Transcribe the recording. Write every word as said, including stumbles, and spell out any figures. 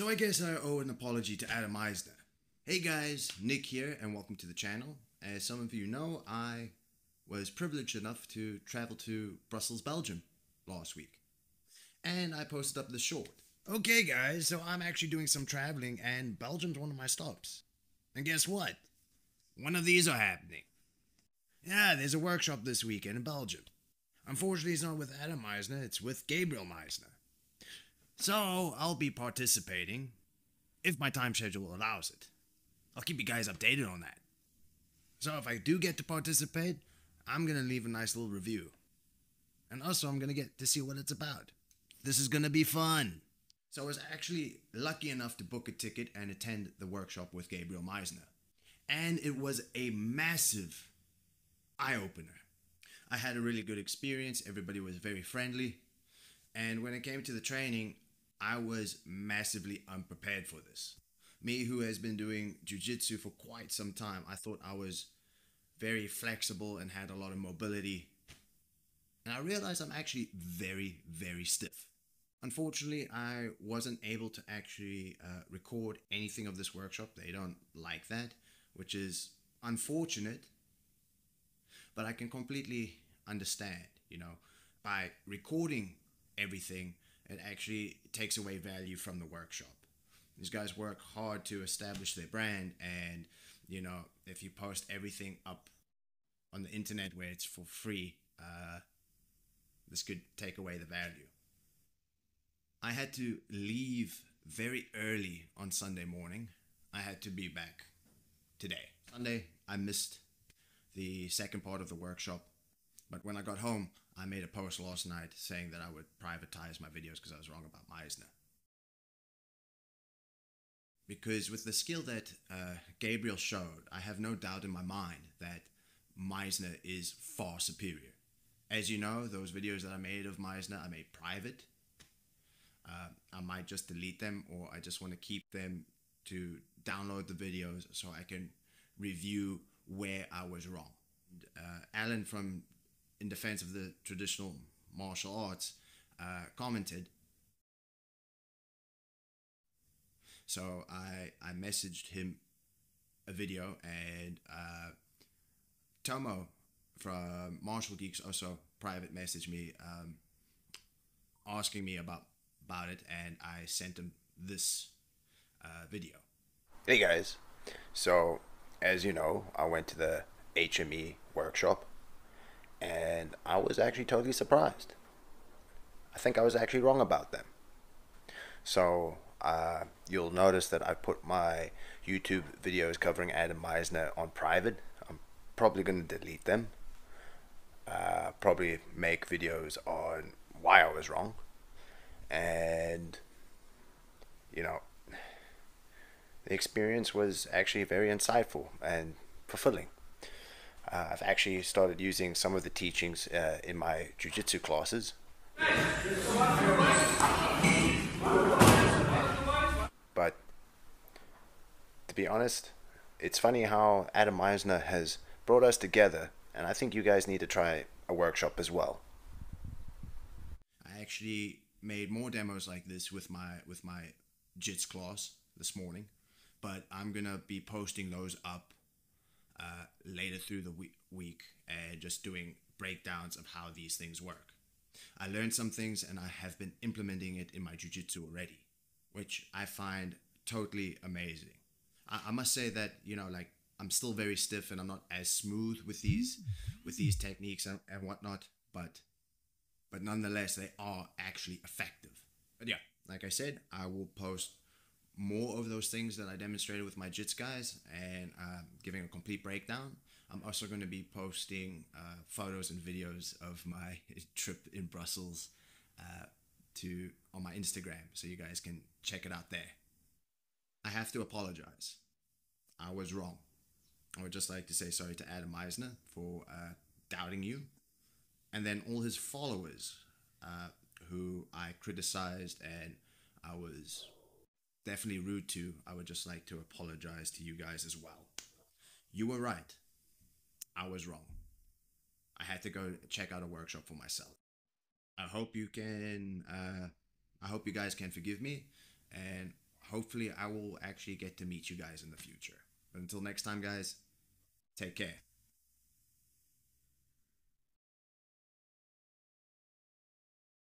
So I guess I owe an apology to Adam Mizner. Hey guys, Nick here and welcome to the channel. As some of you know, I was privileged enough to travel to Brussels, Belgium last week. And I posted up this short. Okay guys, so I'm actually doing some traveling and Belgium's one of my stops. And guess what? One of these are happening. Yeah, there's a workshop this weekend in Belgium. Unfortunately, it's not with Adam Mizner, it's with Gabriel Mizner. So, I'll be participating, if my time schedule allows it. I'll keep you guys updated on that. So if I do get to participate, I'm going to leave a nice little review. And also, I'm going to get to see what it's about. This is going to be fun. So I was actually lucky enough to book a ticket and attend the workshop with Gabriel Mizner. And it was a massive eye-opener. I had a really good experience. Everybody was very friendly. And when it came to the training, I was massively unprepared for this. Me, who has been doing jiu-jitsu for quite some time, I thought I was very flexible and had a lot of mobility. And I realized I'm actually very, very stiff. Unfortunately, I wasn't able to actually uh, record anything of this workshop. They don't like that, which is unfortunate. But I can completely understand, you know, by recording everything, it actually takes away value from the workshop. These guys work hard to establish their brand, and you know, if you post everything up on the internet where it's for free, uh, this could take away the value. I had to leave very early on Sunday morning. I had to be back today. Sunday, I missed the second part of the workshop, but when I got home, I made a post last night saying that I would privatize my videos because I was wrong about Mizner. Because with the skill that uh, Gabriel showed, I have no doubt in my mind that Mizner is far superior. As you know, those videos that I made of Mizner, I made private. Uh, I might just delete them, or I just want to keep them to download the videos so I can review where I was wrong. Uh, Alan from In Defense of the Traditional Martial Arts uh, commented. So I, I messaged him a video, and uh, Tomo from Martial Geeks also private messaged me um, asking me about, about it, and I sent him this uh, video. Hey guys, so as you know, I went to the H M E workshop, and I was actually totally surprised. I think I was actually wrong about them. So Uh, you'll notice that I put my YouTube videos covering Adam Mizner on private. I'm probably going to delete them. Uh, probably make videos on why I was wrong. And, you know, the experience was actually very insightful and fulfilling. Uh, I've actually started using some of the teachings uh, in my jiu-jitsu classes. But to be honest, it's funny how Adam Mizner has brought us together, and I think you guys need to try a workshop as well. I actually made more demos like this with my with my Jits class this morning, but I'm gonna be posting those up uh, later through the we week and just doing breakdowns of how these things work. I learned some things, and I have been implementing it in my jiu-jitsu already, which I find totally amazing. I, I must say that, you know, like, I'm still very stiff and I'm not as smooth with these with these techniques and, and whatnot, but but nonetheless, they are actually effective. But yeah, like I said, I will post more of those things that I demonstrated with my Jits guys, and uh, giving a complete breakdown. I'm also going to be posting uh, photos and videos of my trip in Brussels uh, to on my Instagram, so you guys can check it out there. I have to apologize. I was wrong. I would just like to say sorry to Adam Mizner for uh, doubting you, and then all his followers uh, who I criticized and I was definitely rude to. I would just like to apologize to you guys as well. You were right. I was wrong. I had to go check out a workshop for myself. I hope you can, uh, I hope you guys can forgive me, and hopefully I will actually get to meet you guys in the future. But until next time, guys, take care.